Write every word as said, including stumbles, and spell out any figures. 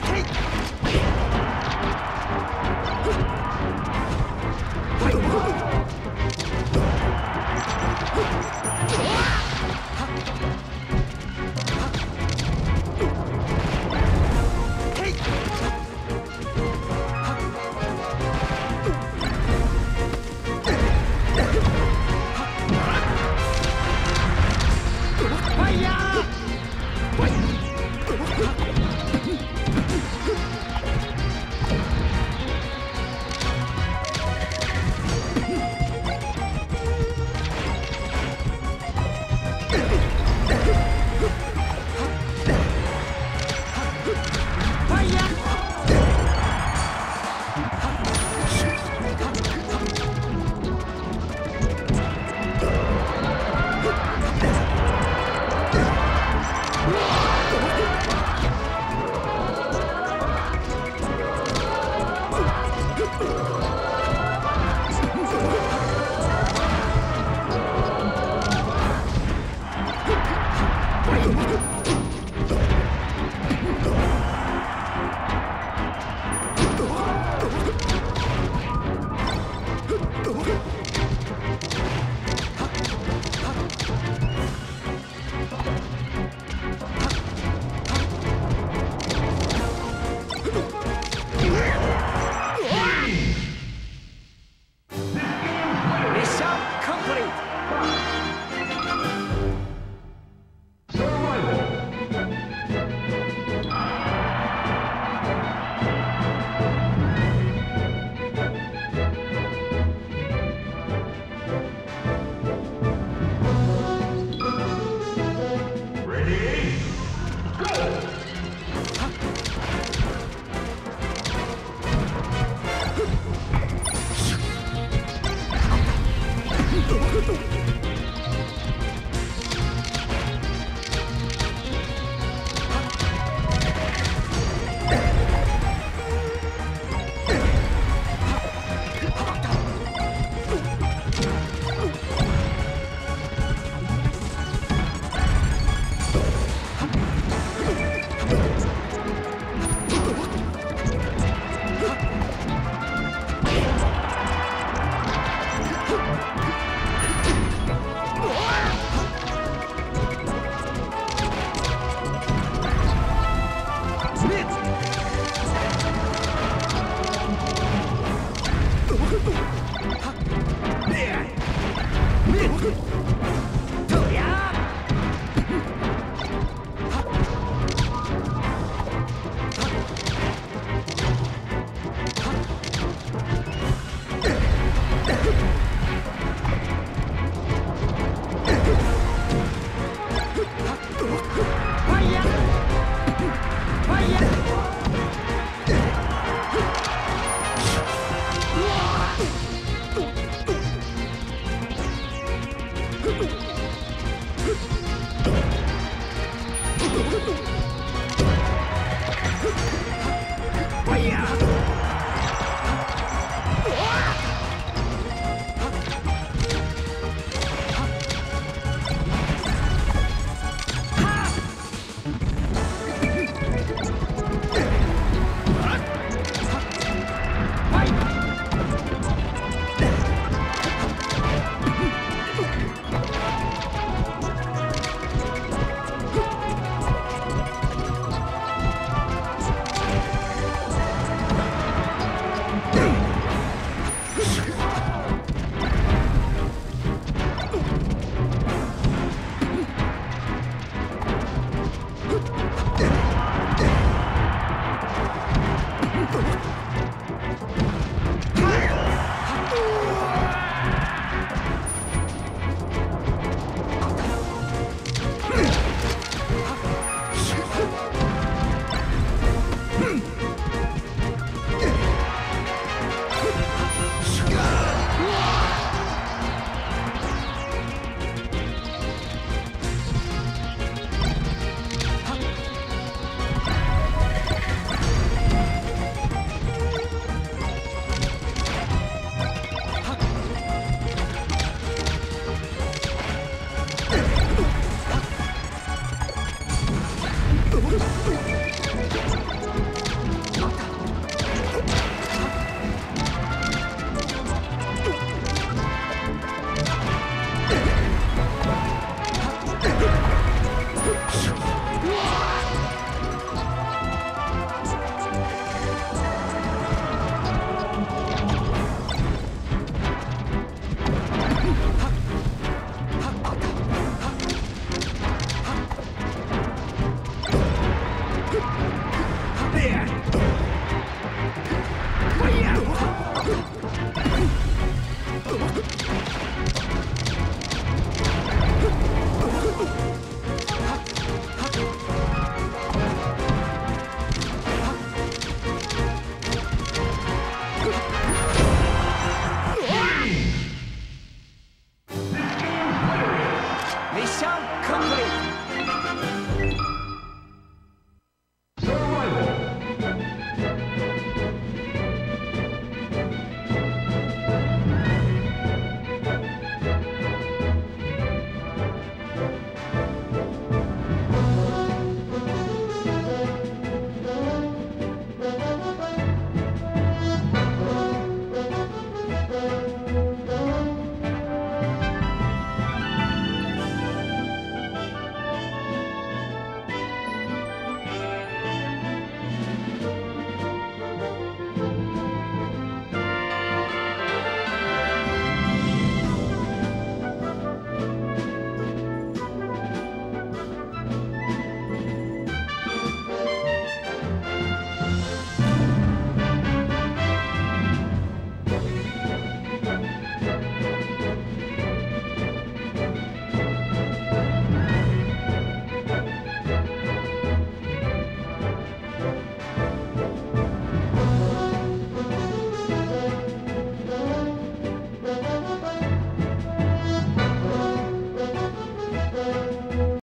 Take